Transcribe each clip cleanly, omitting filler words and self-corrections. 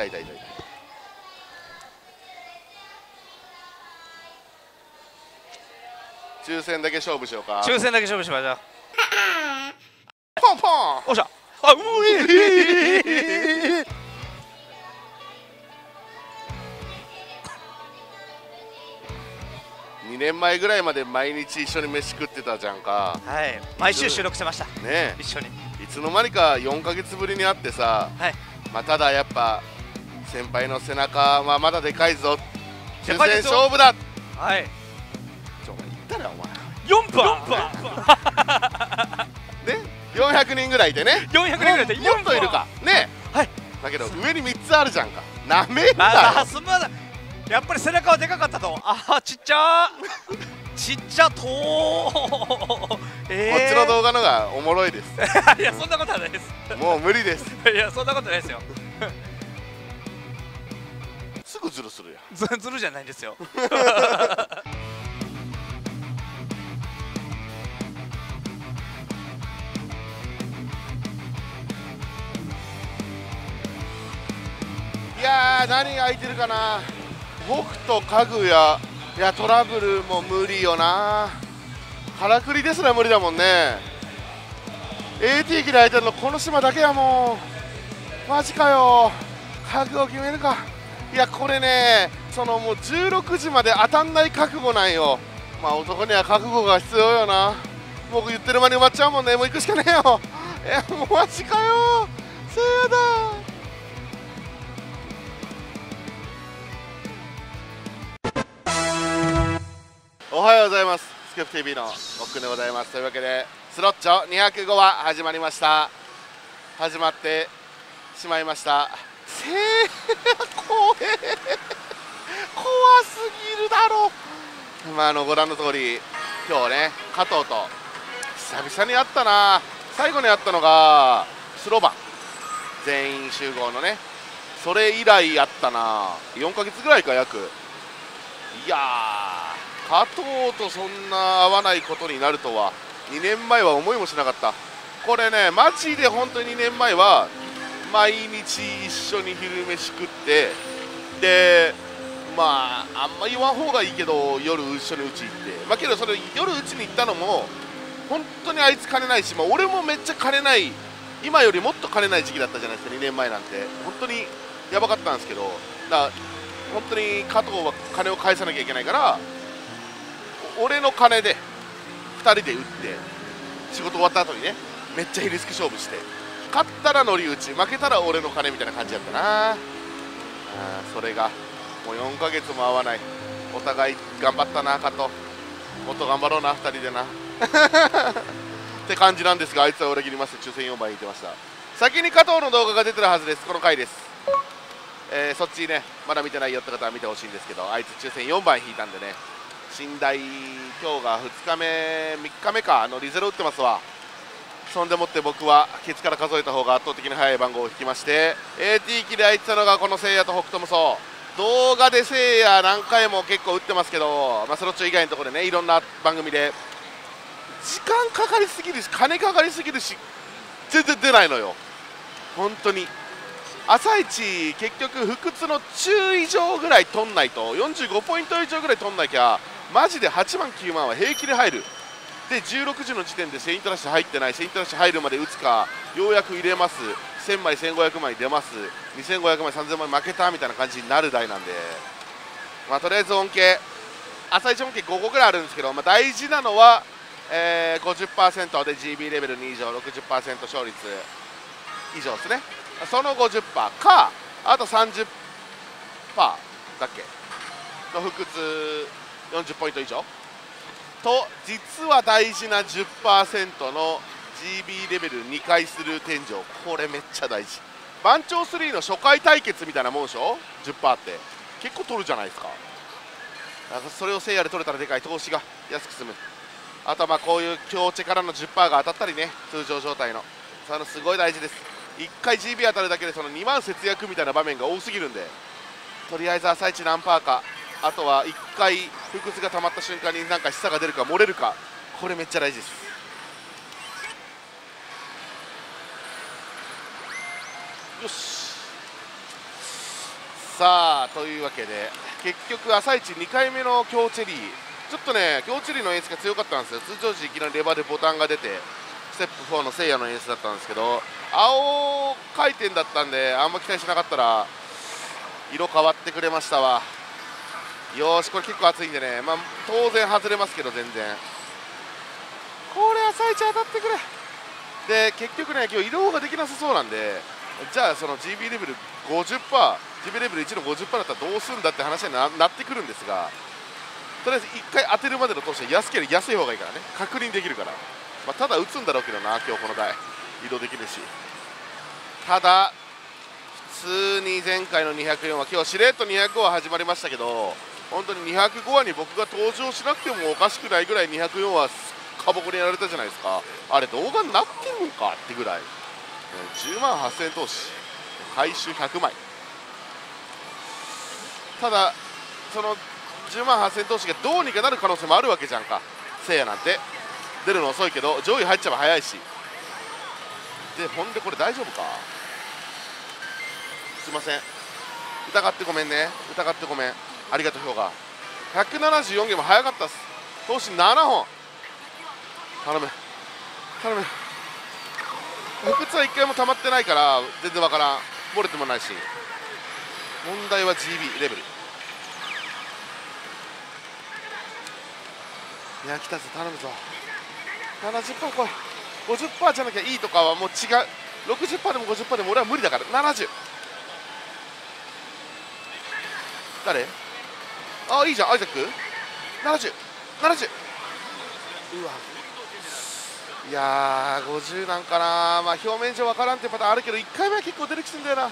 痛い。抽選だけ勝負しようか。抽選だけ勝負しましょう。ポンポン。おっしゃ。あ、うえ。2年前ぐらいまで毎日一緒に飯食ってたじゃんか。はい。毎週収録してました。ね。一緒に。いつの間にか4ヶ月ぶりに会ってさ。はい。まあただやっぱ。先輩の背中はまだでかいぞ。抽選勝負だ。はい。ちょ、言ったらお前。4番。ね、400人ぐらいでね。400人ぐらいで4といるか。ね。はい。だけど上に3つあるじゃんか。なめんなよ。ああ、すまない。やっぱり背中はでかかったと。ああ、ちっちゃー。ちっちゃとー。こっちの動画のがおもろいです。いや、そんなことはないです。もう無理です。いや、そんなことないですよ。すぐズルするやん。ズルじゃないんですよ。いやー、何が空いてるかな。僕と家具や、いやトラブルも無理よな。からくりですら無理だもんね。 AT 機で空いてるのこの島だけやもん。マジかよ。家具を決めるか。いやこれね、そのもう16時まで当たんない覚悟なんよ。まあ男には覚悟が必要よな。僕言ってる間に埋まっちゃうもんね。もう行くしかねえよ。え、もうマジかよ。そやだ。おはようございます。スクープ TV の奥でございます。というわけでスロッチョ205話始まりました。始まってしまいました。怖すぎるだろ。まあご覧の通り今日ね、加藤と久々に会ったな。最後に会ったのがスロバ全員集合のね、それ以来会ったな。4ヶ月ぐらいか約。いやー、加藤とそんな会わないことになるとは2年前は思いもしなかった。これねマジで本当に2年前は毎日一緒に昼飯食って、でまああんま言わん方がいいけど夜一緒にうち行って、まあ、けどそれ夜うちに行ったのも本当にあいつ金ないし、まあ、俺もめっちゃ金ない、今よりもっと金ない時期だったじゃないですか。2年前なんて本当にやばかったんですけど、だ本当に加藤は金を返さなきゃいけないから俺の金で2人で打って、仕事終わった後にねめっちゃ昼好き勝負して。勝ったら乗り打ち、負けたら俺の金みたいな感じだったな。それがもう4ヶ月も会わない。お互い頑張ったな加藤。もっと頑張ろうな2人でな。って感じなんですが、あいつは裏切りまして抽選4番に行ってました。先に加藤の動画が出てるはずです。この回です、そっちねまだ見てないよって方は見てほしいんですけど、あいつ抽選4番引いたんでね。信頼今日が2日目、3日目かのリゼロ打ってますわ。そんでもって僕はケツから数えた方が圧倒的に早い番号を引きまして、 AT 機で入ってたのがこのせいやと北斗無双。動画でせいや何回も結構打ってますけど、まあ、スロッチョ以外のところでね、いろんな番組で時間かかりすぎるし金かかりすぎるし全然出ないのよ。本当に朝一結局不屈の10以上ぐらい取んないと、45ポイント以上ぐらい取んなきゃマジで8万9万は平気で入る。で16時の時点でセイントラッシュ入ってない。セイントラッシュ入るまで打つか、ようやく入れます、1000枚1500枚出ます、2500枚3000枚負けたみたいな感じになる台なんで、まあ、とりあえず恩恵朝一恩恵5個ぐらいあるんですけど、まあ、大事なのは、50% で GB レベル2以上 60% 勝率以上ですね。その 50% か、あと 30% だっけの不屈40ポイント以上と、実は大事な 10% の GB レベル2回する天井、これめっちゃ大事。番長3の初回対決みたいなもんでしょ、 10% って結構取るじゃないですか。それをせいやで取れたらでかい、投資が安く済む。あとはまあこういう強チェからの 10% が当たったりね、通常状態のそのすごい大事です。1回 GB 当たるだけでその2万節約みたいな場面が多すぎるんで、とりあえず朝一何パーか、あとは1回不屈が溜まった瞬間になんか下が出るか漏れるか、これめっちゃ大事です。よし、さあというわけで結局朝一2回目の強チェリー、ちょっとね強チェリーの演出が強かったんですよ。通常時いきなりレバーでボタンが出てステップ4のせいやの演出だったんですけど、青回転だったんであんま期待しなかったら色変わってくれましたわ。よーし、これ結構熱いんでね、まあ、当然外れますけど全然これ朝一当たってくれで、結局ね今日移動ができなさそうなんで、じゃあその GB レベル 50%、GB レベル1の 50% だったらどうするんだって話になってくるんですが、とりあえず1回当てるまでの投資は安ければ安い方がいいからね、確認できるから、まあ、ただ打つんだろうけどな、今日この台、移動できるし、ただ、普通に前回の204は、今日しれっと205は始まりましたけど、本当に205話に僕が登場しなくてもおかしくないぐらい、204はカボコにやられたじゃないですか、あれ、動画になってるのかってぐらい。10万8000円投資回収100枚、ただその10万8000円投資がどうにかなる可能性もあるわけじゃんか。せいやなんて出るの遅いけど上位入っちゃえば早いしで、ほんでこれ大丈夫か、すいません疑ってごめんね、疑ってごめん、ありがとう。評価174ゲーム早かったっす。投資7本、頼む頼む。不屈は1回も溜まってないから全然わからん、漏れてもないし、問題は GB レベル。いや来たぞ、頼むぞ 70% 来い。 50% じゃなきゃいいとかはもう違う、 60% でも 50% でも俺は無理だから。70誰、あいいじゃんアイザック、7070 70、うわいやー50なんかな、まあ、表面上分からんってパターンあるけど1回目は結構出てきてるんだよな、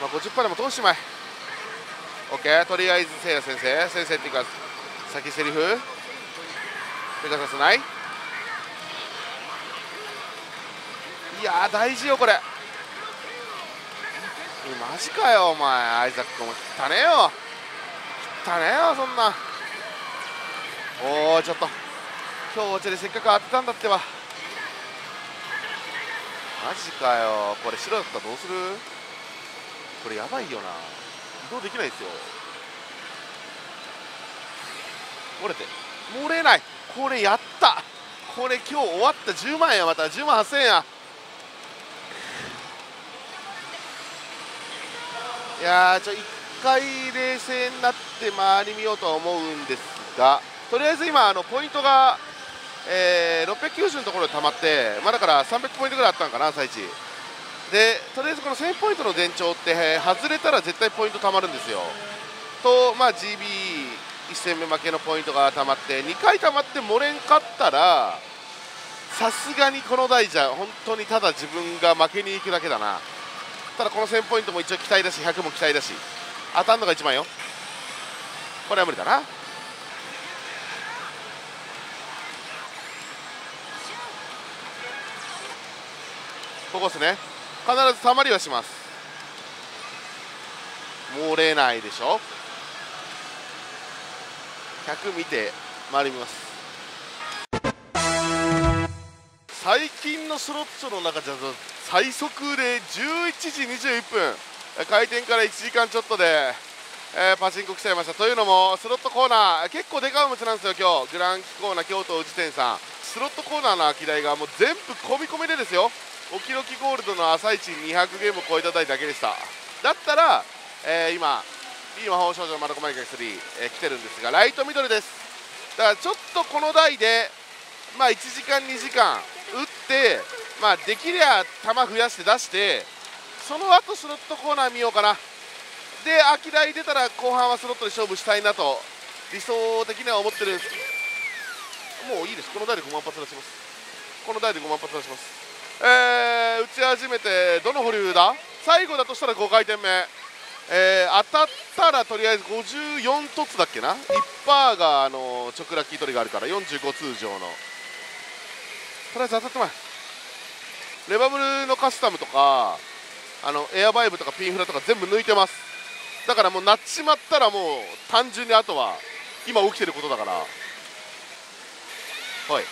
まあ、50% でも通してまい OK。 とりあえずせいや先生先生っていうか先セリフ手がさせない、いやー大事よこれ、マジかよお前アイザックお前汚ねえよ汚ねえよそんな。おーちょっと今日でせっかく当てたんだってば、マジかよこれ、白だったらどうする、これやばいよな、移動できないですよ、漏れて漏れない、これやった、これ今日終わった。10万円や、また10万8000円や、いやーちょ一回冷静になって周り見ようとは思うんですが、とりあえず今ポイントが、690のところでたまって、まあ、だから300ポイントぐらいあったのかな朝一で、とりあえずこの1000ポイントの前兆って、外れたら絶対ポイントたまるんですよと、まあ、GB1 戦目負けのポイントがたまって2回たまって漏れんかったら、さすがにこの台じゃ本当にただ自分が負けに行くだけだな。ただこの1000ポイントも一応期待だし100も期待だし、当たるのが一番よ、これは無理だな。ここですね、必ずたまりはします、漏れないでしょ、100見て回ります。最近のスロットの中じゃ最速で11時21分、開店から1時間ちょっとで、パチンコ来ちゃいました。というのもスロットコーナー結構でかいお店なんですよ今日、グランキコーナー京都宇治店さん、スロットコーナーの空き台がもう全部込み込みでですよ、おきろきゴールドの朝一200ゲームを超えた台だけでした。だったら、今いい魔法少女のマルコマイク3、来てるんですがライトミドルです。だからちょっとこの台で、まあ、1時間2時間打って、まあ、できりゃ球増やして出して、その後スロットコーナー見ようかな、で空き台出たら後半はスロットで勝負したいなと理想的には思ってるんです。もういいです、この台で5万発出します、この台で5万発出します。打ち始めてどの保留だ、最後だとしたら5回転目、当たったらとりあえず54凸だっけな、 1% が直ラッキー取りがあるから45通常の、とりあえず当たってまい、レバブルのカスタムとかエアバイブとかピンフラとか全部抜いてます。だからもうなっちまったらもう単純にあとは今起きてることだから、はい。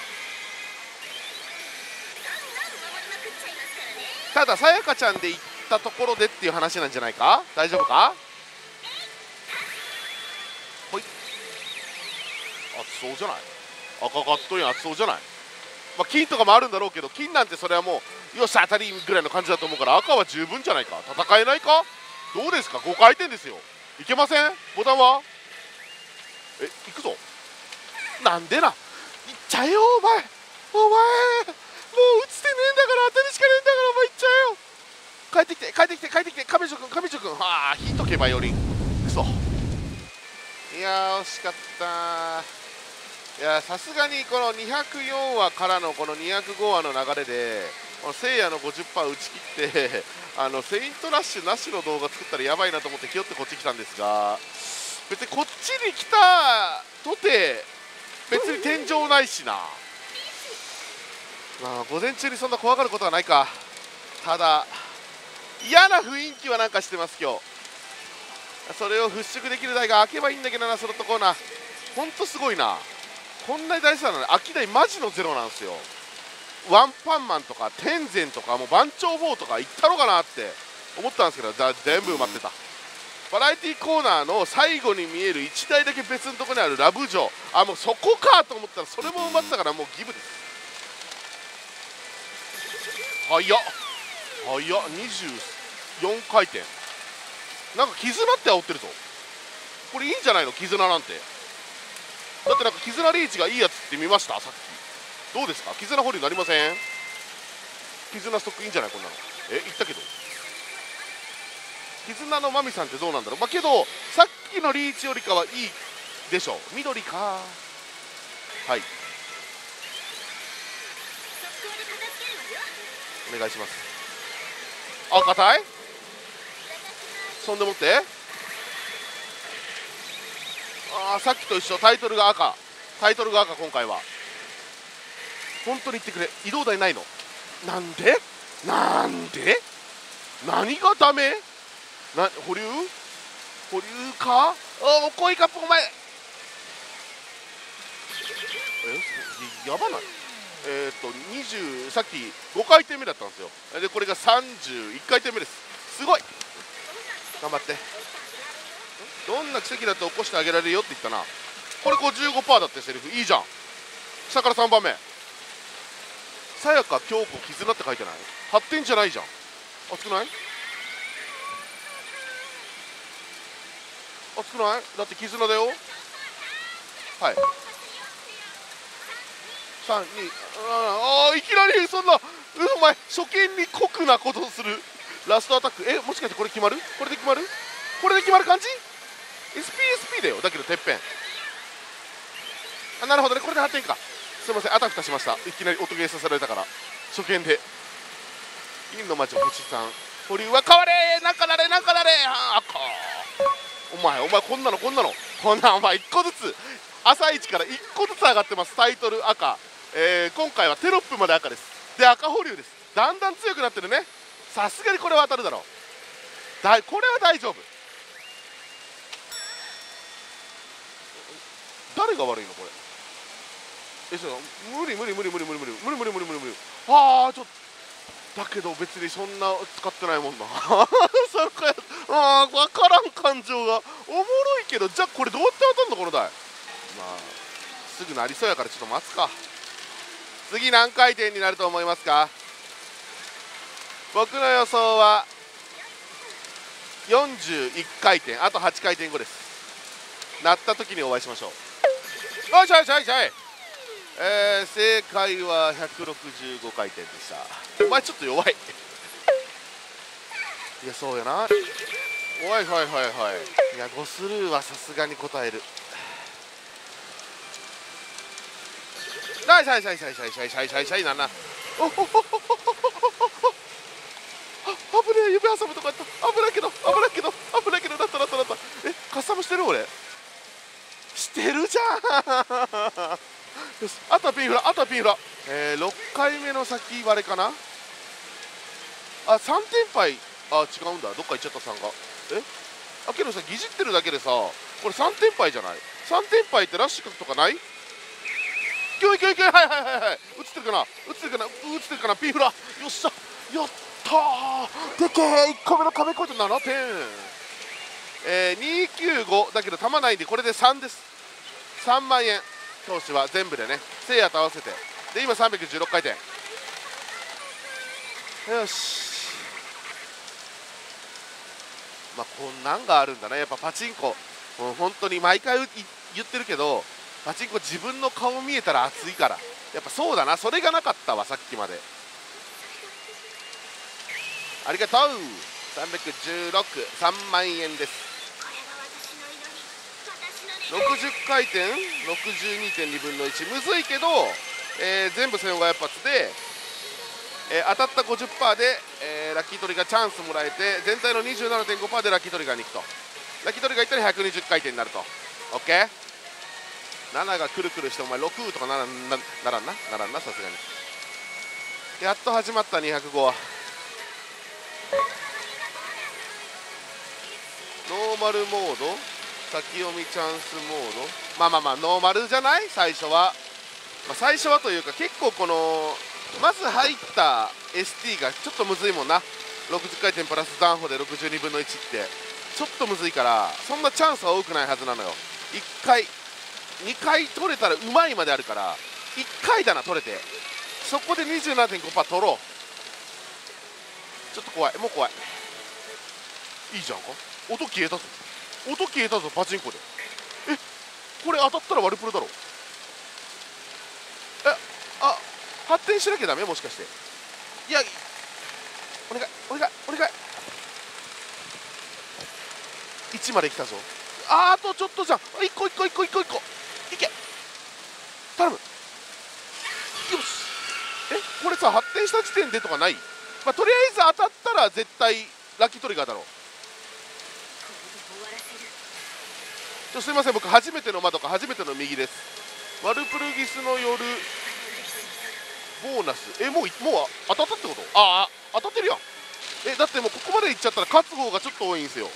たださやかちゃんで1ったところでっていう話なんじゃないか。大丈夫か。ほい、熱そうじゃない。赤かっとい熱そうじゃない。まあ、金とかもあるんだろうけど、金なんてそれはもうよし当たりぐらいの感じだと思うから、赤は十分じゃないか。戦えないか。どうですか。5回転ですよ。いけません。ボタンはいくぞ。なんでな。いっちゃえよお前。もう打つてねえんだから、当たりしかねえんだから、お前いっちゃえよ。帰ってきて帰ってきて帰ってきて、上条くん上条くん。はあ、引いとけばより。くそ、いやー惜しかった。いやさすがにこの204話からのこの205話の流れでせいやの 50% 打ち切って、セイントラッシュなしの動画作ったらやばいなと思ってきよってこっち来たんですが、別にこっちに来たとて別に天井ないしな。まあ午前中にそんな怖がることはないか。ただ嫌な雰囲気はなんかしてます今日。それを払拭できる台が開けばいいんだけどな。そのとこな、ほんとすごいな。こんなに大事なのに空き台マジのゼロなんですよ。ワンパンマンとか天然とかもう番長4とか行ったのかなって思ったんですけど、全部埋まってた。バラエティコーナーの最後に見える1台だけ別のところにあるラブ城、あもうそこかと思ったらそれも埋まってたから、もうギブです。早っ早っ、24回転。なんか絆って煽ってるぞ。これいいんじゃないの絆なんて。だってなんか絆リーチがいいやつって見ましたさっき。どうですか絆保留になりません。絆ストックいいんじゃないこんなの。言ったけど絆のマミさんってどうなんだろう。まあけどさっきのリーチよりかはいいでしょう。緑か。はい、お願いします。あ、硬い。そんでもって、ああさっきと一緒。タイトルが赤、タイトルが赤。今回は本当に言ってくれ。移動台ないの。なんでなんで何がダメな。保留保留か。おお恋カップお前やばない。20、さっき5回転目だったんですよ。でこれが31回転目です。すごい頑張って。どんな奇跡だって起こしてあげられるよって言ったな。これ 55% だってセリフいいじゃん。下から3番目、さやか京子絆って書いてない。発展じゃないじゃん。熱くない熱くない。だって絆だよ。はい3、2、ああいきなりそんな、お前初見に酷なことをする。ラストアタック、もしかしてこれ決まる。これで決まる。これで決まる感じ。 SPSP だよ。だけどてっぺん。あ、なるほどね。これで8点か。すいません、あたふたしました。いきなり音ゲーさせられたから、初見で。銀の町星さん保留は変われ、なんかなれなんかなれ。あかお前お前こんなのこんなのこんな、お前1個ずつ朝一から1個ずつ上がってます。タイトル赤、今回はテロップまで赤です。で赤保留です。だんだん強くなってるね。さすがにこれは当たるだろう。これは大丈夫。誰が悪いのこれ。無理無理無理無理無理無理無理無理無理無理無理。ああちょっとだけど別にそんな使ってないもんな。あ分からん感情がおもろいけど、じゃあこれどうやって当たるのこの台。まあすぐなりそうやからちょっと待つか。次何回転になると思いますか。僕の予想は41回転、あと8回転後です。鳴った時にお会いしましょう。おいしょいしょいしょい、正解は165回転でした。お前ちょっと弱い。いやそうやな。おいはいはいはい。いや5スルーはさすがに答える。はいはいはいはいはいはいはいはいなんな。おほほほほほほ。あぶねえ、夢遊ぶとかやった。危ないけど危ないけど危ないけど、なったなったなった。カスタムしてる俺。してるじゃん。よし、あとはピンフラ、あとはピンフラ。6回目の先割れかな。あ、3点敗。あ、違うんだ。どっか行っちゃった3が。あ、けどさ、ぎじってるだけでさ、これ3点敗じゃない。3点敗ってラッシュ角とかない？いけいけいけ、はいはいはいはい。映ってるかな映ってるかな映ってるかな。ピンフラよっしゃやったたでけえ1個目の壁越えて7点、295だけどたまないんでこれで3です。3万円投資は全部でね、せいやと合わせてで今316回転。よし、まあこんなんがあるんだね。やっぱパチンコ本当に毎回言ってるけど、パチンコ自分の顔見えたら熱いから、やっぱそうだな、それがなかったわさっきまで。ありがとう。316、3万円です。60回転 62.2 分の1、むずいけど、全部1500発で、当たった 50% で、ラッキートリガーチャンスもらえて、全体の 27.5% でラッキートリガーに行くと、ラッキートリガー行ったら120回転になると。 OK7 がくるくるしてお前6とかならんなさすがに。やっと始まった205。ノーマルモード、先読みチャンスモード、まあノーマルじゃない最初は、最初はというか結構このまず入った ST がちょっとむずいもんな。60回転プラス残歩で62分の1ってちょっとむずいから、そんなチャンスは多くないはずなのよ。1回2回取れたらうまいまであるから、1回だな取れて、そこで 27.5% 取ろう。ちょっと怖い、もう怖い。いいじゃんか、音消えたぞ、音消えたぞパチンコで。え、これ当たったらワルプロだろ。え、あ、発展しなきゃダメもしかして。いや、お願い。1まで来たぞ。あとちょっとじゃん。1個いけ、頼む。よし。え、これさ発展した時点でとかない？まあ、とりあえず当たったら絶対ラッキートリガーだろう。すいません、僕初めての窓か初めての右です。ワルプルギスの夜ボーナス、もう当たったってこと？ああ、当たってるやん。え、だってもうここまでいっちゃったら勝つ方がちょっと多いんですよ。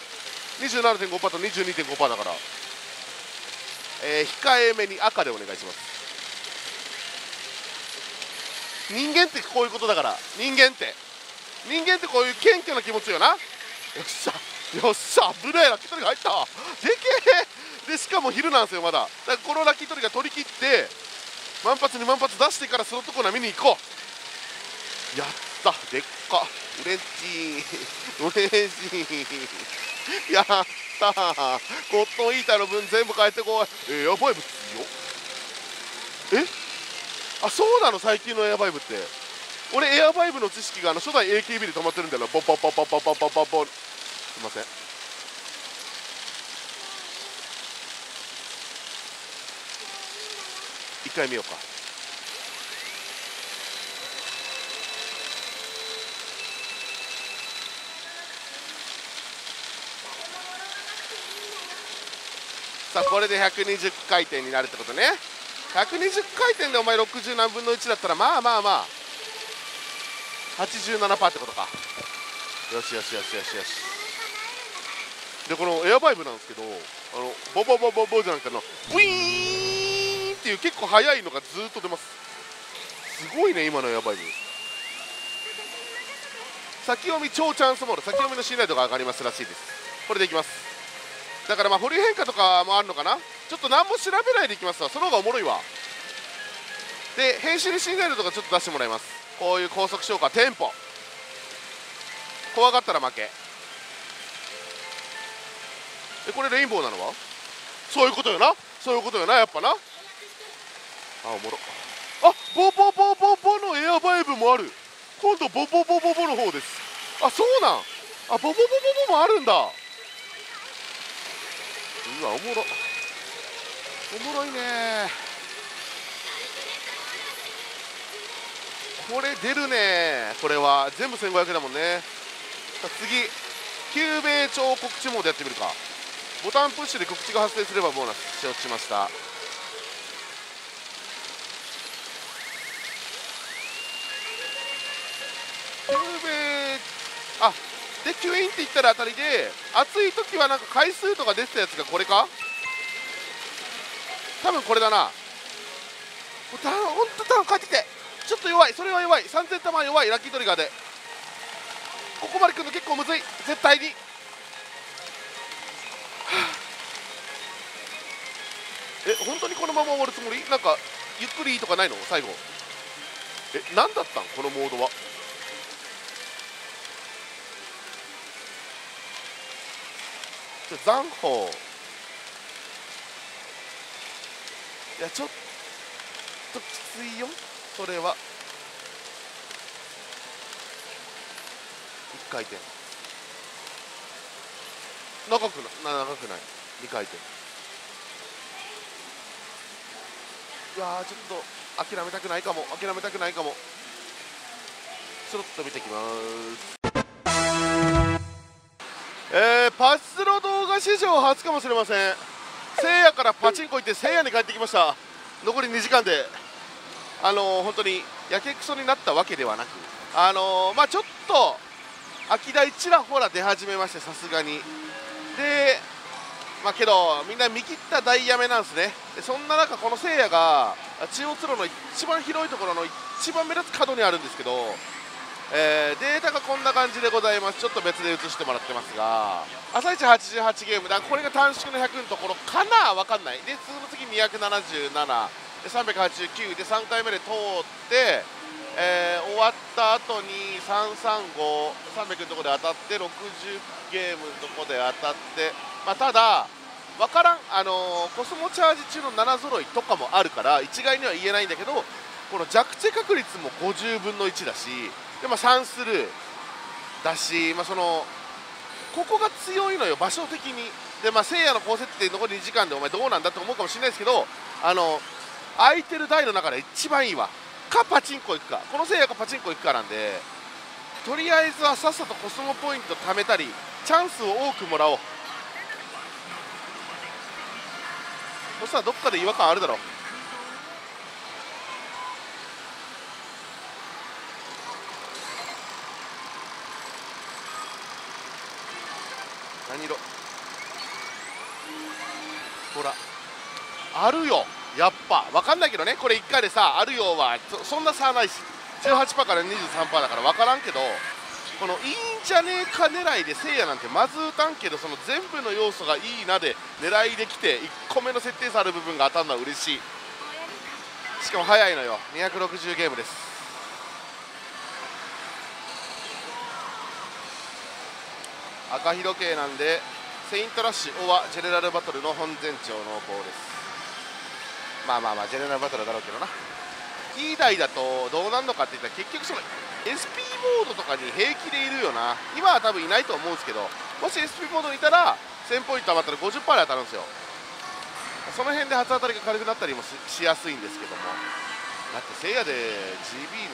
27.5% と 22.5% だから、控えめに赤でお願いします。人間ってこういうことだから、人間ってこういう謙虚な気持ちよな。よっしゃよっしゃ、危ないラッキートリガー入ったでけえ。でしかも昼なんですよまだ。だからこのラッキートリガー取り切って万発に万発出してからそのところ見に行こう。やったでっか、うれしい、うれしい、やったコットン板の分全部変えてこい。やばいぶってよ。え、あ、そうなの、最近のエアバイブって。俺エアバイブの知識が初代 AKB で止まってるんだよな。ボンボンすいません。一回見ようか。さあこれで120回転になるってことね。120回転でお前60何分の1だったらまあ 87% ってことか。よし。でこのエアバイブなんですけど、ボボじゃなくてブイーンっていう結構速いのがずっと出ます。すごいね今のエアバイブ。先読み超チャンスモール、先読みの信頼度が上がりますらしいです。これでいきます。だからまあ保留変化とかもあるのかな。ちょっと何も調べないでいきますわ、その方がおもろいわ。で編集に信頼度とかちょっと出してもらいます。こういう高速消化テンポ怖がったら負け。え、これレインボーなのはそういうことよな、やっぱな。あ、おもろ。あ、ボのエアバイブもある。今度ボの方です。あ、そうなん。あ、ボもあるんだ。うわ、おもろいね。これ出るね。これは全部1500だもんね。さあ次、救命町告知モードやってみるか。ボタンプッシュで告知が発生すればボーナスし落ちました。あ、でキュインっていったら当たりで、熱い時はなんか回数とか出てたやつがこれか、多分これだな。ホント多分帰ってきて、ちょっと弱い、それは弱い。3000玉弱いラッキートリガーで。おこまりくんの結構むずい、絶対に。え、本当にこのまま終わるつもり？なんかゆっくりとかないの？最後。え、なんだったんこのモードは。残法。いや、ちょっときついよそれは。1回転長くない2回転。いやー、ちょっと諦めたくないかも。ちょっと見てきます。パチスロ動画史上初かもしれません。せいやからパチンコ行ってせいやに帰ってきました。残り2時間で本当にやけくそになったわけではなく、まあちょっと秋田ちらほら出始めまして、さすがに。で、まあけどみんな見切った台やめなんですね。でそんな中、このせいやが中央通路の一番広いところの一番目立つ角にあるんですけど、データがこんな感じでございます。ちょっと別で映してもらってますが、朝一88ゲームだ。これが短縮の100のところかな、分かんない。でその次277で389で3回目で通って、終わった後に335300のところで当たって、60ゲームのところで当たって、まあ、ただ分からん、コスモチャージ中の7揃いとかもあるから一概には言えないんだけど、この弱地確率も50分の1だし、でまあ、3スルーだし、まあ、そのここが強いのよ、場所的に。で、まあ、せいやのコースって残り2時間でお前どうなんだって思うかもしれないですけど、空いてる台の中で一番いいわ。かパチンコ行くか、このせいやがパチンコ行くかなんで、とりあえずはさっさとコスモポイント貯めたりチャンスを多くもらおう。そしたらどっかで違和感あるだろう。何色？ほらあるよ、やっぱ分かんないけどね。これ1回でさ、あるよは そんな差ないし、 18% から 23% だから分からんけど、このいいんじゃねえか狙いでせいやなんてまず打たんけど、その全部の要素がいいなで狙いできて、1個目の設定差ある部分が当たるのは嬉しい。しかも早いのよ、260ゲームです。赤広系なんで、セイントラッシュオアジェネラルバトルの本前兆の棒です。まあジェネラルバトルだろうけどな。 E 台だとどうなんのかっていったら、結局その SP モードとかに平気でいるよな。今は多分いないと思うんですけど、もし SP モードにいたら1000ポイント余ったら 50% で当たるんですよ。その辺で初当たりが軽くなったりもしやすいんですけども、だってせいやで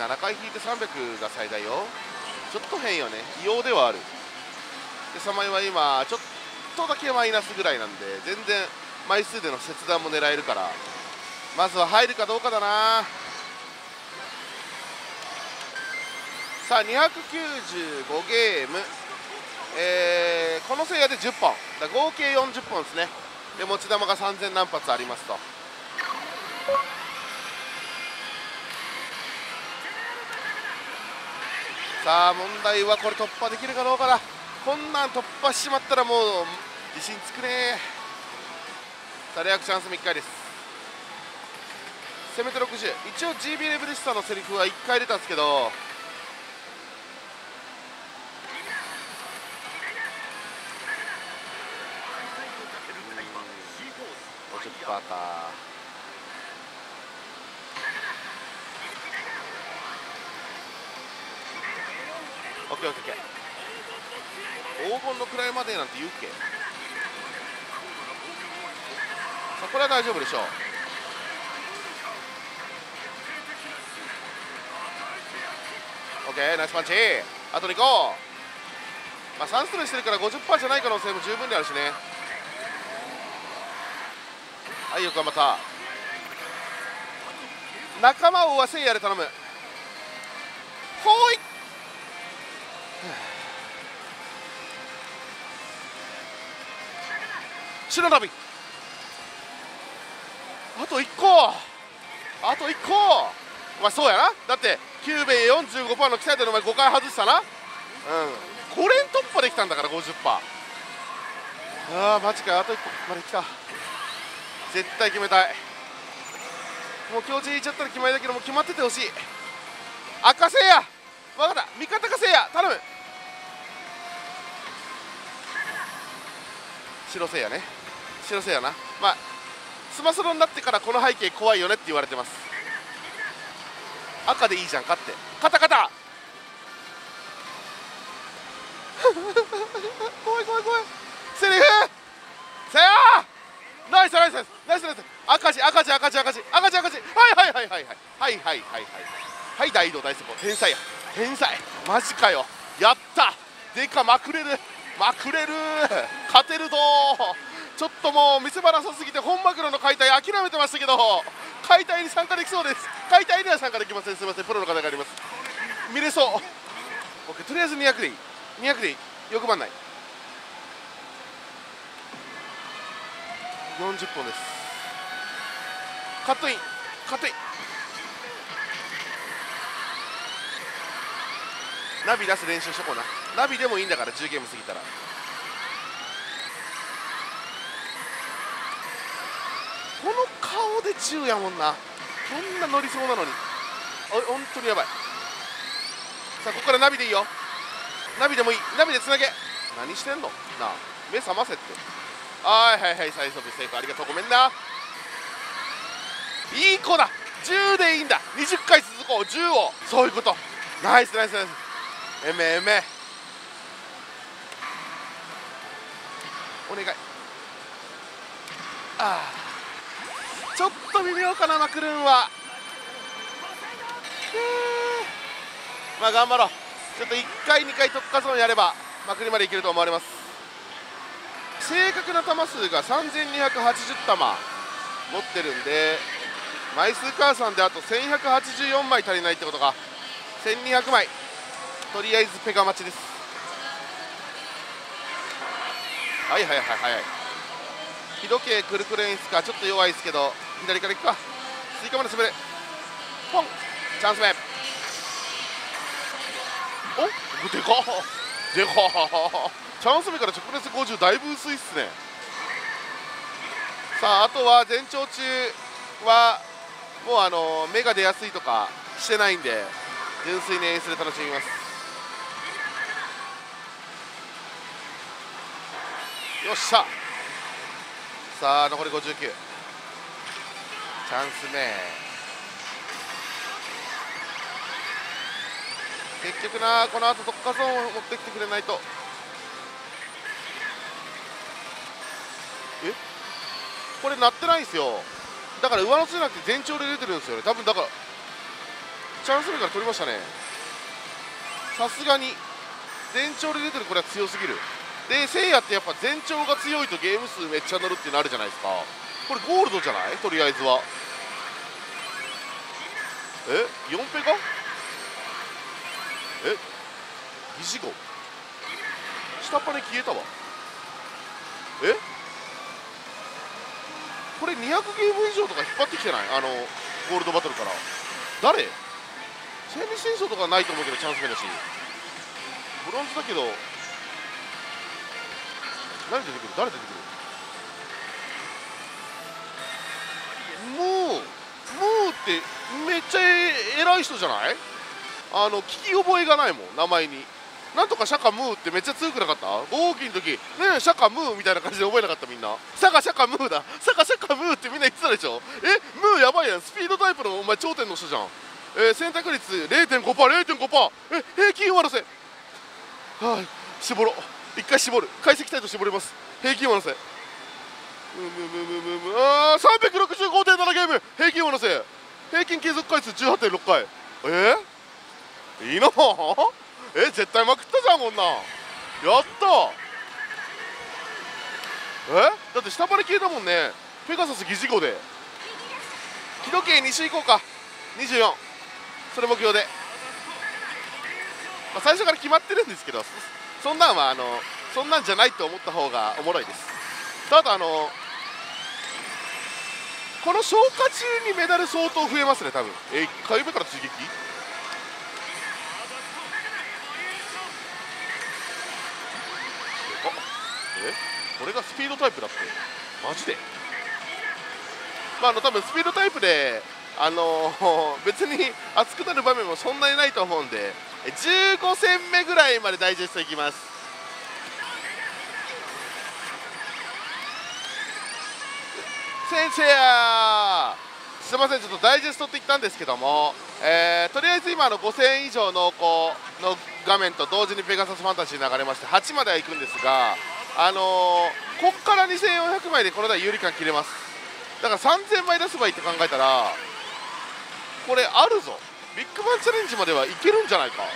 GB7 回引いて300が最大よ。ちょっと変よね、異様ではある。でサマイは今ちょっとだけマイナスぐらいなんで、全然枚数での切断も狙えるから、まずは入るかどうかだな。さあ295ゲーム、このせいやで10本だ、合計40本ですね。で持ち玉が3000何発ありますと。さあ問題はこれ突破できるかどうかだ。こんなん突破しちまったらもう自信つくねー。さあレアクチャンスも1回です。攻めて60、一応 GB レベルスターのセリフは1回出たんですけど、50% か。OKOKOK、黄金の位までなんて言うっけ。これは大丈夫でしょう。オッケー、ナイスパンチ、あと2個、まあ、3ストレーしてるから 50% じゃない可能性も十分にあるしね。はい、よく頑張った。仲間王はせいやで頼む。ほい、白ナビあと1個、まあそうやな、だってキューベイ 45% の期待でお前5回外したな。うん。これ突破できたんだから 50%。 ああマジか、あと1個まで来た。絶対決めたい。もう強じいっちゃったら決まりだけど、もう決まっててほしい。赤せいや、分かった、味方かせいや、頼む。白せいやね、白せいやな。まあスマスロになってからこの背景怖いよねって言われてます。赤でいいじゃん、勝って。カタカタ怖い怖い怖い。セリフせやー、ナイスナイスナイスナイスナイス。赤字赤字赤字赤字赤字赤字。はいはいはいはいはいはいはいはいはい。大移動大成功。天才や天才、マジかよ。やった、でかまくれるまくれる、勝てるぞ。ちょっともう見せ場なさすぎて本マグロの解体諦めてましたけど、解体に参加できそうです。解体には参加できません、すみません、プロの方があります。見れそう。OK、 とりあえず200でいい、200でいい、欲張んない。40本です。カットインカットイン。ナビ出す練習しとこうな。ナビでもいいんだから、10ゲーム過ぎたら。この顔で10やもんな。こんな乗りそうなのに、ほんとにやばい。さあここからナビでいいよ、ナビでもいい、ナビでつなげ。何してんのなあ、目覚ませって。はいはいはい、最速成功、ありがとう、ごめんな。いい子だ、10でいいんだ。20回続こう、10を。そういうこと。ナイスナイスナイス。えめえめ、お願い。ああちょっと微妙かな、マクルーンは。まあ頑張ろう。ちょっと1回2回特化ゾーンやればまくりまでいけると思われます。正確な球数が3280玉持ってるんで、枚数換算であと1184枚足りないってことか。1200枚とりあえずペガ待ちです。はいはいはいはい。日時計くるくる演出か、ちょっと弱いですけど左からいくか。スイカまで滑る、ポン、チャンス目。おっ、でかっでかっ。チャンス目から直列50、だいぶ薄いっすね。さああとは全長中はもう芽が出やすいとかしてないんで、純粋に演出で楽しみます。よっしゃ。さあ残り59、チャンス目。結局な、この後特化ゾーンを持ってきてくれないと。え、これ鳴ってないんですよ。だから上乗せじゃなくて全長で出てるんですよね、多分。だからチャンス目から取りましたね、さすがに。全長で出てる、これは強すぎる。でせいやってやっぱ全長が強いとゲーム数めっちゃ乗るってなるじゃないですか。これゴールドじゃない、とりあえずは。え、4ペか、え、2次号下っ端で消えたわ。え、これ200ゲーム以上とか引っ張ってきてない、ゴールドバトルから。誰、戦利戦争とかないと思うけど、チャンス目だしブロンズだけど。誰出てくる、誰出てくる。もうってめっちゃ偉い人じゃない。聞き覚えがないもん、名前に。なんとかシャカムーってめっちゃ強くなかった、大きいの時ねえ。シャカムーみたいな感じで覚えなかった、みんな。サカシャカムーだ、サカシャカムーってみんな言ってたでしょ。え、ムーやばいやん、スピードタイプのお前頂点の人じゃん。選択率 0.5%0.5%、 え、平均上乗せ。はい、絞ろう、一回絞る、解析タイト絞れます。平均上乗せ、ああ 365.7 ゲーム平均上乗せ、平均継続回数 18.6 回。いいなえ、絶対まくったじゃん、こんなん。やった。だって下張り消えたもんね、ペガサス疑似号で。日時計2周いこうか、24、それ目標で。まあ、最初から決まってるんですけど、そんなんはそんなんじゃないと思った方がおもろいです。ただこの消化中にメダル相当増えますね、多分。1回目から追撃。これがスピードタイプだってマジで。まあ多分スピードタイプで別に熱くなる場面もそんなにないと思うんで、15戦目ぐらいまでダイジェストいきます。先生やー、すいません、ちょっとダイジェストって言ったんですけども、とりあえず今5000以上の画面と同時にペガサスファンタジー流れまして8までは行くんですが、ここから2400枚でこの台有利感切れます。だから3000枚出せばいいって考えたら、これあるぞ、ビッグバンチャレンジまではいけるんじゃないか。い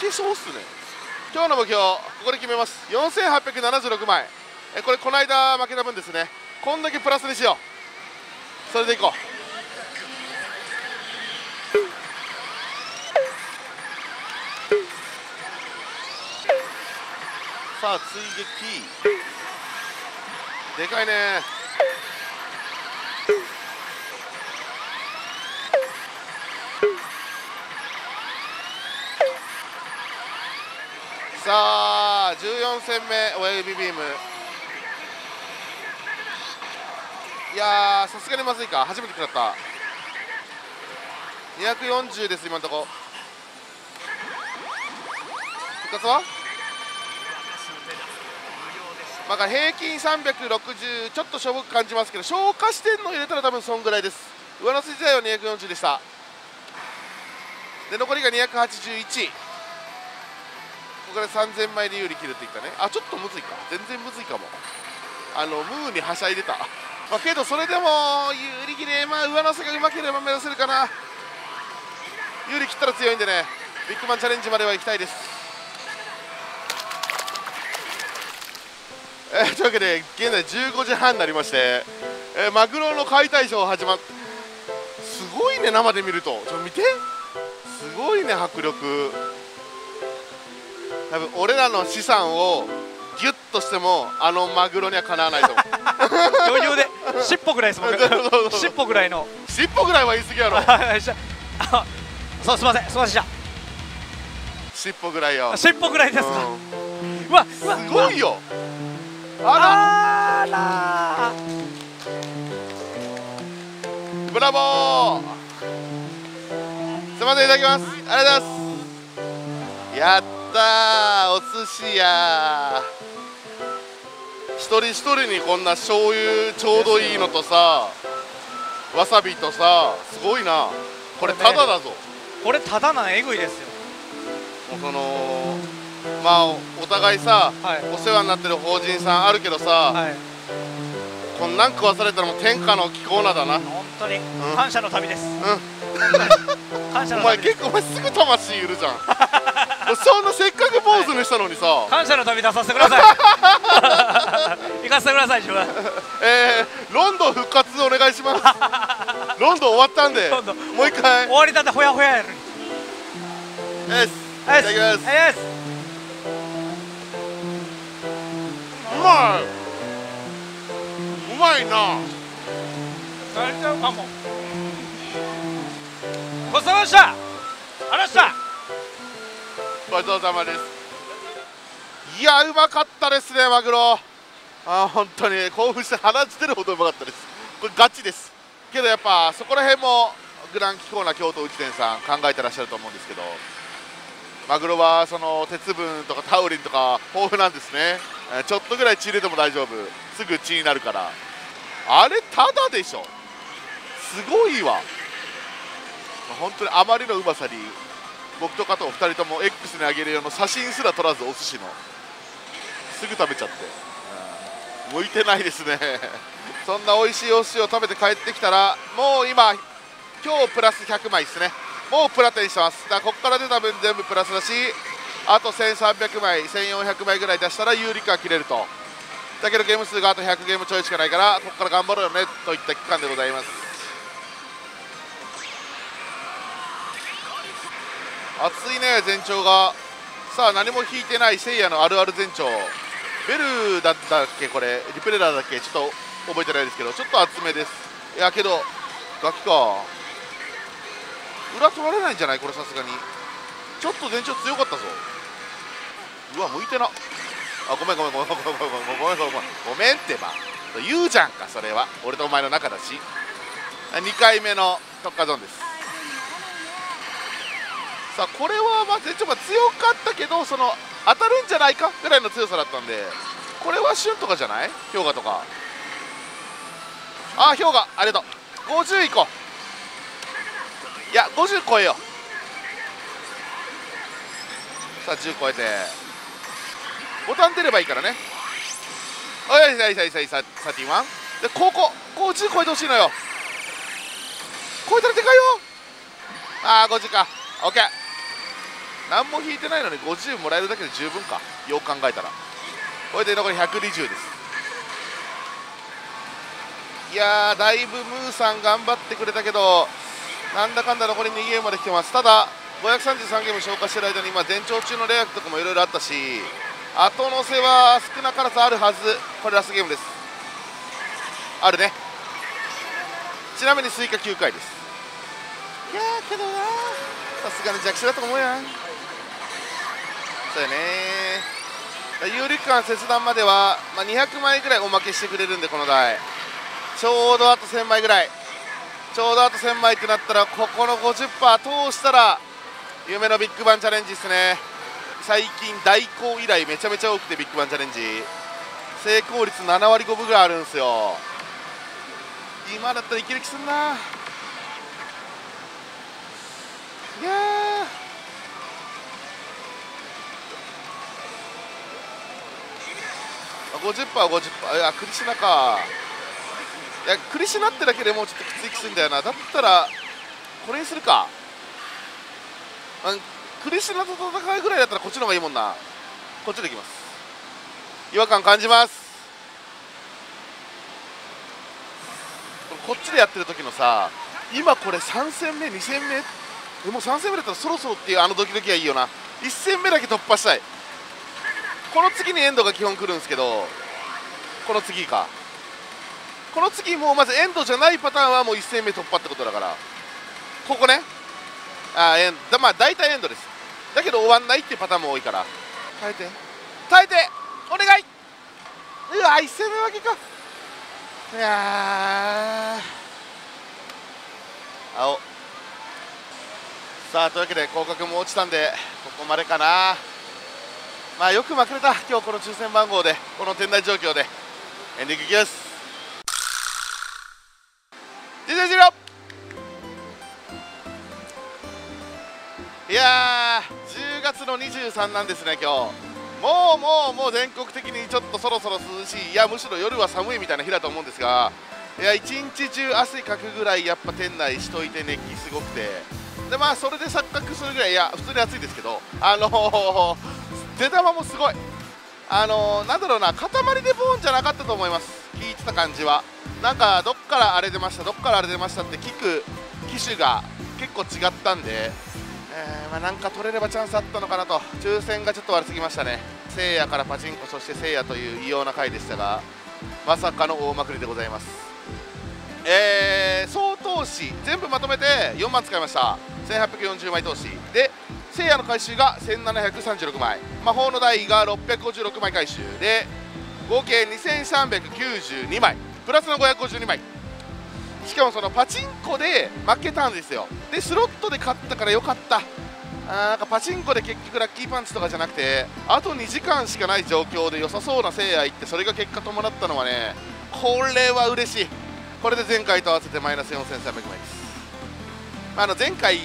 けそうっすね。今日の目標ここで決めます。4876枚、これこの間負けた分ですね。こんだけプラスにしよう。それでいこう。さあ追撃でかいね。さあ14戦目親指ビーム、いやーさすがにまずいか。初めて食らった。240です今のとこ。復活はまあ平均360ちょっとしょぼく感じますけど、消化視点の入れたら多分そんぐらいです。上乗せ時代は240でした。で残りが281、ここで3000枚で有利切るって言ったね。あちょっとむずいか、全然むずいかも。ムーにはしゃいでた。まあけどそれでも有利切れ、まあ上乗せがうまければ目指せるかな。有利切ったら強いんでね、ビッグマンチャレンジまでは行きたいです。というわけで現在15時半になりまして、マグロの解体ショー始まっ、すごいね生で見ると、ちょ見て、すごいね迫力。多分俺らの資産をギュッとしてもマグロにはかなわないと思う。余裕で尻尾ぐらいですもんね。尻尾ぐらいの、尻尾ぐらいは言い過ぎやろ。そうすいません、すいませんでした。尻尾ぐらいよ、尻尾ぐらいですか。うわすごいよ。あらあらブラボー。すいません、いただきます。ありがとうございます。やったー、お寿司やー。一人一人にこんな醤油ちょうどいいのとさ、わさびとさ、すごいなこれ。タダだぞこれ、タダなえぐいですよ。まあお互いさ、お世話になってる法人さんあるけどさ、こんなん食わされたらもう天下の貴公なだな。本当に感謝の旅です。お前結構お前すぐ魂売るじゃん。そんなせっかく坊主にしたのにさ、感謝の旅出させてください。行かせてください自分。ロンドン復活お願いします。ロンドン終わったんで、もう一回終わりだってほやほややる。いただきます。うまいうまいな。慣れちゃうかも。ごちそうさまでした。あらした、ごちそうさまです。いやうまかったですねマグロ。本当に興奮して鼻血出るほどうまかったです。これガチですけど、やっぱそこら辺もグランキコーナ京都内店さん考えてらっしゃると思うんですけど、マグロはその鉄分とかタウリンとか豊富なんですね。ちょっとぐらい血入れても大丈夫、すぐ血になるから。あれタダでしょ、すごいわ本当に。あまりのうまさに僕と加藤2人とも X にあげる用の写真すら撮らず、お寿司のすぐ食べちゃって、向いてないですね。そんな美味しいお寿司を食べて帰ってきたら、もう今日プラス100枚ですね。もうプラテンしてます。だからここから出た分全部プラスだし、あと1300枚1400枚ぐらい出したら有利感切れると。だけどゲーム数があと100ゲームちょいしかないから、ここから頑張ろうよねといった期間でございます。熱いね全長が。さあ何も引いてないせいやのあるある全長、ベルだったっけ、これリプレラーだっけ、ちょっと覚えてないですけど、ちょっと厚めです。いやけどガキか、裏取られないんじゃないこれさすがに。ちょっと全長強かったぞ。わ向いてな、あ、ごめんってば言うじゃんか。それは俺とお前の仲だし。2回目の特化ゾーンです。さあこれはまあ強かったけど、その当たるんじゃないかぐらいの強さだったんで、これはシュンとかじゃない、氷河とか。ああ氷河ありがとう。50いこう。いや50超えよう。さあ10超えてボタン出ればいいからね。おいさいさいさいさ31で、ここ10超えてほしいのよ。超えたらでかいよ。ああ50か、オッケー。何も引いてないのに50もらえるだけで十分か、よく考えたら。これで残り120です。いやーだいぶムーさん頑張ってくれたけど、なんだかんだ残り2ゲームまで来てます。ただ533ゲーム消化してる間に今全長中のレイアップとかもいろいろあったし、後乗せは少なからずあるはず。これラストゲームです。あるね。ちなみにスイカ9回です。いやーけどな、さすがに弱視だと思うやん。そうやねー。有力感切断までは、まあ、200枚ぐらいおまけしてくれるんで、この台ちょうどあと1000枚ぐらい、ちょうどあと1000枚ってなったら、ここの 50% 通したら夢のビッグバンチャレンジですね。最近代行以来めちゃめちゃ多くて、ビッグバンチャレンジ成功率7割5分ぐらいあるんですよ。今だったらいける気すんな。いやー 50%50%、 いやクリシナか。いやクリシナってだけでもうちょっときついきついんだよな。だったらこれにするか。クリシナと戦いぐらいだったらこっちの方がいいもんな。こっちでいきます。違和感感じます。こっちでやってる時のさ、今これ3戦目2戦目でもう3戦目だったらそろそろっていう、あのドキドキはいいよな。1戦目だけ突破したい。この次にエンドが基本来るんですけど、この次か、この次もうまずエンドじゃないパターンはもう1戦目突破ってことだから、ここね。あエンド、まあ大体エンドです。だけど終わんないっていうパターンも多いから、耐えて耐えてお願い。うわ1戦目負けか。いやー青。さあというわけで広角も落ちたんで、ここまでかな。まあよくまくれた、今日この抽選番号で、この店内状況でエンディングいきます。実践終了。いやー10月の23なんですね、今日。もう全国的にちょっとそろそろ涼しい、いやむしろ夜は寒いみたいな日だと思うんですが、いや一日中汗かくぐらいやっぱ店内しといて熱気すごくて、でまあそれで錯覚するぐらい、いや普通に暑いですけど、出玉もすごい、なんだろうな、塊でボーンじゃなかったと思います。聞いてた感じはなんかどっからあれ出ましたどっからあれ出ましたって聞く機種が結構違ったんで、まあなんか取れればチャンスあったのかなと。抽選がちょっと悪すぎましたね。せいやからパチンコ、そしてせいやという異様な回でしたが、まさかの大まくりでございます。総投資全部まとめて4万使いました。1840枚投資で、せいやの回収が1736枚、魔法の台が656枚回収で、合計2392枚プラスの552枚。しかもそのパチンコで負けたんですよ。でスロットで勝ったからよかった。なんかパチンコで結局ラッキーパンチとかじゃなくて、あと2時間しかない状況で良さそうなせいや行って、それが結果伴ったのはね、これは嬉しい。これで前回と合わせてマイナス4300枚です。前回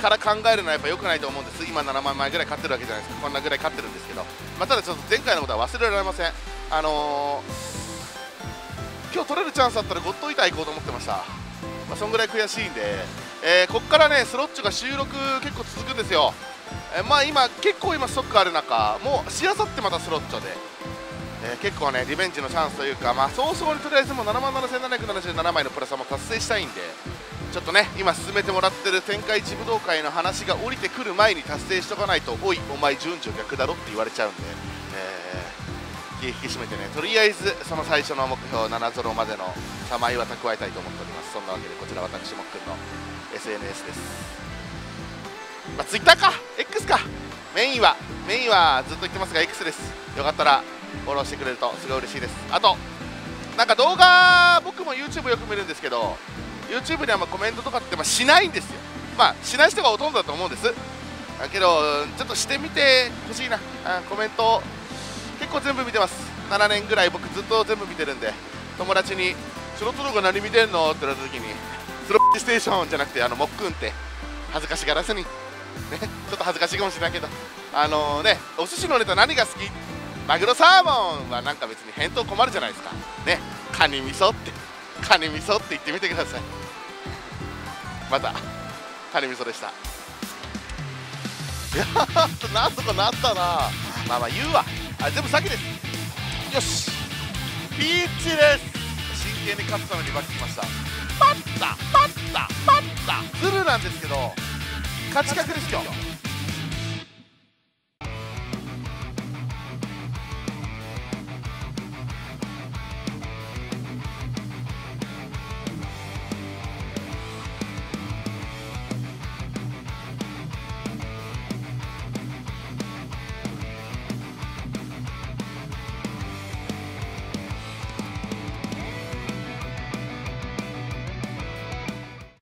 から考えるのはやっぱ良くないと思うんです。今7万枚ぐらい勝ってるわけじゃないですか。こんなぐらい勝ってるんですけど、ただちょっと前回のことは忘れられません。今日取れるチャンスあったらゴッドイター行こうと思ってました。そんぐらい悔しいんで、ここからねスロッチョが収録結構続くんですよ。今結構ストックある中、もうしあさってまたスロッチョで、結構ねリベンジのチャンスというか、早々にとりあえずもう77,777枚のプラスも達成したいんで、ちょっとね今進めてもらってる天下一武道会の話が降りてくる前に達成しとかないと、おいお前順序逆だろって言われちゃうんで、引き締めてね、とりあえずその最初の目標7ゾロまでの3枚は蓄えたいと思っております。そんなわけでこちら私もっくんの SNS です。Twitter か X かメインはずっと言ってますが X です。よかったらフォローしてくれるとすごい嬉しいです。あとなんか動画、僕も YouTube よく見るんですけど YouTube にはコメントとかってしないんですよ。まあしない人がほとんどだと思うんですけど、ちょっとしてみてほしいな。コメント結構全部見てます。7年ぐらい僕ずっと全部見てるんで、友達に「スロトロが何見てんの?」って言われた時に「スロッチステーション」じゃなくて「もっくん」って恥ずかしがらずにね、ちょっと恥ずかしいかもしれないけど、お寿司のネタ何が好き？マグロサーモンはなんか別に返答困るじゃないですかね。カニ味噌って言ってみてください。またカニ味噌でした。いやー、なんとかなったな。まあまあ言うわ。あ、全部先です。よし、ピーチです。真剣に勝つためにバックしました。パッタパッタパッタズルなんですけど勝ち確ですよ。